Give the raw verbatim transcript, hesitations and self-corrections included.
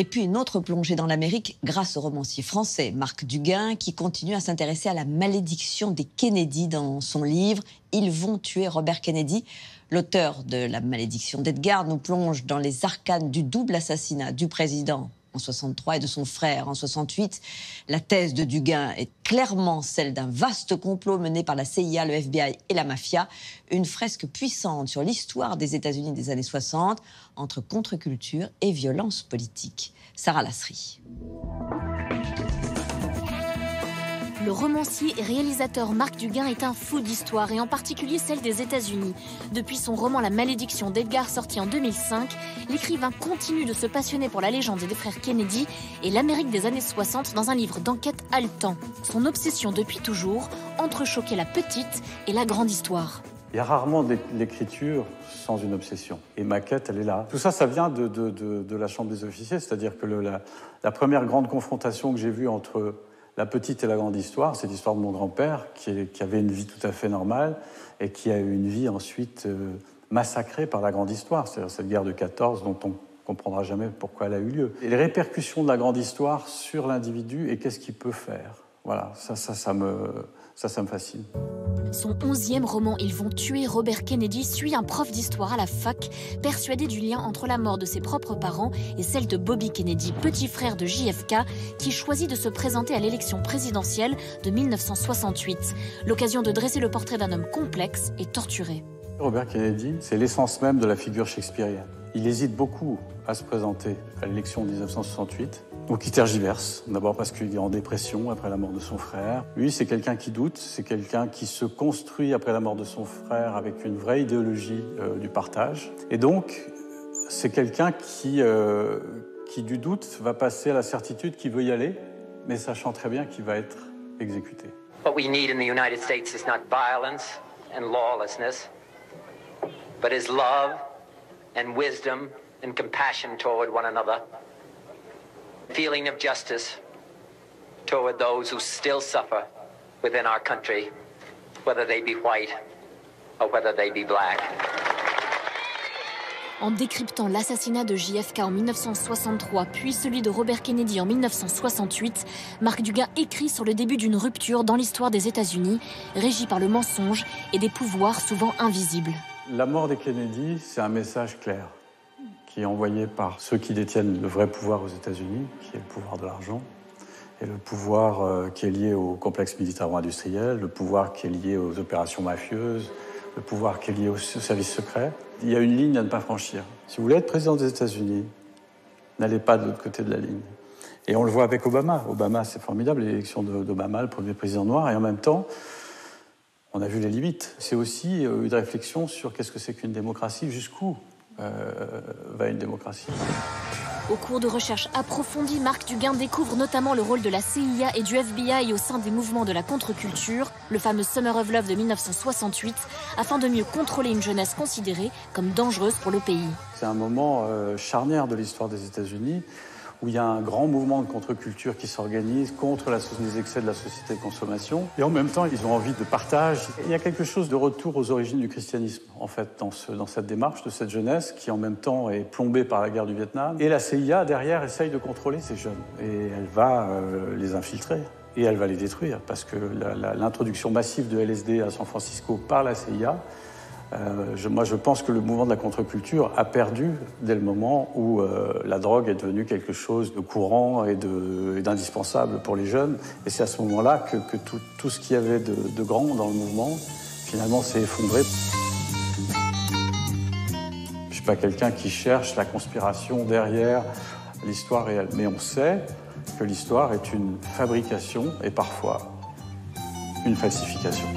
Et puis une autre plongée dans l'Amérique grâce au romancier français Marc Dugain, qui continue à s'intéresser à la malédiction des Kennedy dans son livre « Ils vont tuer Robert Kennedy ». L'auteur de « La malédiction d'Edgar » nous plonge dans les arcanes du double assassinat du président en soixante-trois et de son frère en soixante-huit. La thèse de Dugain est clairement celle d'un vaste complot mené par la C I A, le F B I et la mafia. Une fresque puissante sur l'histoire des États-Unis des années soixante, entre contre-culture et violence politique. Sarah Lasserie. Le romancier et réalisateur Marc Dugain est un fou d'histoire, et en particulier celle des États-Unis. Depuis son roman La malédiction d'Edgar, sorti en deux mille cinq, l'écrivain continue de se passionner pour la légende des frères Kennedy et l'Amérique des années soixante dans un livre d'enquête haletant. Son obsession depuis toujours, entrechoquer la petite et la grande histoire. Il y a rarement de l'écriture sans une obsession. Et ma quête, elle est là. Tout ça, ça vient de, de, de, de la chambre des officiers, c'est-à-dire que le, la, la première grande confrontation que j'ai vue entre la petite et la grande histoire, c'est l'histoire de mon grand-père qui, qui avait une vie tout à fait normale et qui a eu une vie ensuite euh, massacrée par la grande histoire, c'est-à-dire cette guerre de quatorze dont on ne comprendra jamais pourquoi elle a eu lieu. Et les répercussions de la grande histoire sur l'individu et qu'est-ce qu'il peut faire. Voilà, ça, ça, ça me... Ça, ça me fascine. Son onzième roman « Ils vont tuer Robert Kennedy » suit un prof d'histoire à la fac, persuadé du lien entre la mort de ses propres parents et celle de Bobby Kennedy, petit frère de J F K, qui choisit de se présenter à l'élection présidentielle de mille neuf cent soixante-huit. L'occasion de dresser le portrait d'un homme complexe et torturé. Robert Kennedy, c'est l'essence même de la figure shakespearienne. Il hésite beaucoup à se présenter à l'élection de mille neuf cent soixante-huit. Donc il tergiverse, d'abord parce qu'il est en dépression après la mort de son frère. Lui, c'est quelqu'un qui doute, c'est quelqu'un qui se construit après la mort de son frère avec une vraie idéologie euh, du partage. Et donc, c'est quelqu'un qui, euh, qui, du doute, va passer à la certitude qu'il veut y aller, mais sachant très bien qu'il va être exécuté. What we need in the United States is not violence and lawlessness, but is love and wisdom and compassion toward one another. Feeling of justice toward those who still suffer within our country, whether they be white or whether they be black. En décryptant l'assassinat de J F K en mille neuf cent soixante-trois, puis celui de Robert Kennedy en mille neuf cent soixante-huit, Marc Dugain écrit sur le début d'une rupture dans l'histoire des États-Unis, régie par le mensonge et des pouvoirs souvent invisibles. La mort des Kennedy, c'est un message clair qui est envoyé par ceux qui détiennent le vrai pouvoir aux États-Unis, qui est le pouvoir de l'argent, et le pouvoir euh, qui est lié au complexe militaro-industriel, le pouvoir qui est lié aux opérations mafieuses, le pouvoir qui est lié aux services secrets. Il y a une ligne à ne pas franchir. Si vous voulez être président des États-Unis, n'allez pas de l'autre côté de la ligne. Et on le voit avec Obama. Obama, c'est formidable, l'élection d'Obama, le premier président noir, et en même temps, on a vu les limites. C'est aussi euh, une réflexion sur qu'est-ce que c'est qu'une démocratie, jusqu'où Euh, va une démocratie. Au cours de recherches approfondies, Marc Dugain découvre notamment le rôle de la C I A et du F B I au sein des mouvements de la contre-culture, le fameux Summer of Love de mille neuf cent soixante-huit, afin de mieux contrôler une jeunesse considérée comme dangereuse pour le pays. C'est un moment euh, charnière de l'histoire des États-Unis, où il y a un grand mouvement de contre-culture qui s'organise contre la, les excès de la société de consommation. Et en même temps, ils ont envie de partage. Il y a quelque chose de retour aux origines du christianisme, en fait, dans, ce, dans cette démarche de cette jeunesse qui, en même temps, est plombée par la guerre du Vietnam. Et la C I A, derrière, essaye de contrôler ces jeunes. Et elle va euh, les infiltrer. Et elle va les détruire. Parce que l'introduction massive de L S D à San Francisco par la C I A, Euh, je, moi, je pense que le mouvement de la contre-culture a perdu dès le moment où euh, la drogue est devenue quelque chose de courant et d'indispensable pour les jeunes. Et c'est à ce moment-là que, que tout, tout ce qu'il y avait de, de grand dans le mouvement, finalement, s'est effondré. Je ne suis pas quelqu'un qui cherche la conspiration derrière l'histoire réelle. Mais on sait que l'histoire est une fabrication et parfois une falsification.